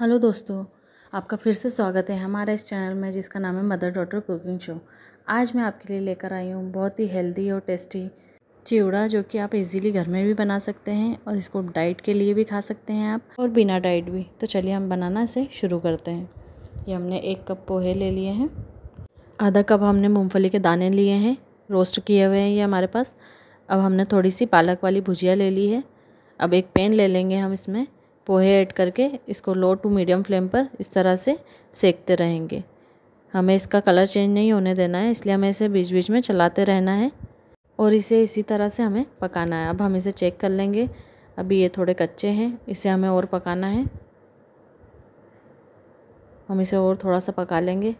Hello दोस्तों, आपका फिर से स्वागत है हमारे इस चैनल में जिसका नाम है मदर डॉटर कुकिंग शो। आज मैं आपके लिए लेकर आई हूँ बहुत ही हेल्दी और टेस्टी चिवड़ा, जो कि आप इजीली घर में भी बना सकते हैं और इसको डाइट के लिए भी खा सकते हैं आप, और बिना डाइट भी। तो चलिए हम बनाना इसे शुरू करते हैं। ये हमने 1 कप पोहे ले लिए हैं, आधा कप हमने मूँगफली के दाने लिए हैं, रोस्ट किए हुए हैं ये हमारे पास। अब हमने थोड़ी सी पालक वाली भुजिया ले ली है। अब एक पैन ले लेंगे हम, इसमें पोहे ऐड करके इसको लो टू मीडियम फ्लेम पर इस तरह से सेकते रहेंगे। हमें इसका कलर चेंज नहीं होने देना है, इसलिए हमें इसे बीच बीच में चलाते रहना है और इसे इसी तरह से हमें पकाना है। अब हम इसे चेक कर लेंगे, अभी ये थोड़े कच्चे हैं, इसे हमें और पकाना है। हम इसे और थोड़ा सा पका लेंगे।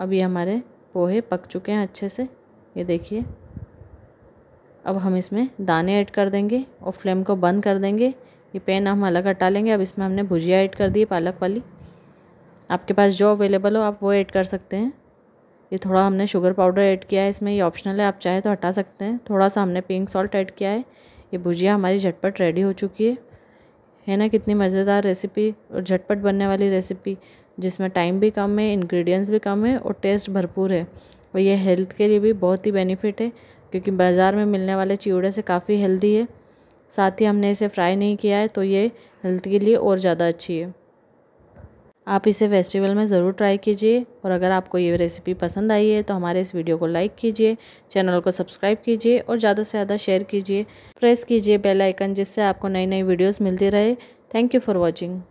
अब ये हमारे पोहे पक चुके हैं अच्छे से, ये देखिए। अब हम इसमें दाने ऐड कर देंगे और फ्लेम को बंद कर देंगे। ये पैन हम अलग हटा लेंगे। अब इसमें हमने भुजिया ऐड कर दी है पालक वाली, आपके पास जो अवेलेबल हो आप वो ऐड कर सकते हैं। ये थोड़ा हमने शुगर पाउडर ऐड किया है इसमें, ये ऑप्शनल है, आप चाहे तो हटा सकते हैं। थोड़ा सा हमने पिंक सॉल्ट ऐड किया है। ये भुजिया हमारी झटपट रेडी हो चुकी है ना। कितनी मज़ेदार रेसिपी और झटपट बनने वाली रेसिपी, जिसमें टाइम भी कम है, इंग्रेडिएंट्स भी कम है और टेस्ट भरपूर है। और ये हेल्थ के लिए भी बहुत ही बेनिफिट है, क्योंकि बाज़ार में मिलने वाले चिवड़े से काफ़ी हेल्दी है। साथ ही हमने इसे फ्राई नहीं किया है, तो ये हेल्थ के लिए और ज़्यादा अच्छी है। आप इसे फेस्टिवल में ज़रूर ट्राई कीजिए। और अगर आपको ये रेसिपी पसंद आई है तो हमारे इस वीडियो को लाइक कीजिए, चैनल को सब्सक्राइब कीजिए और ज़्यादा से ज़्यादा शेयर कीजिए। प्रेस कीजिए बेल आइकन, जिससे आपको नई नई वीडियोस मिलती रहे। Thank you for watching.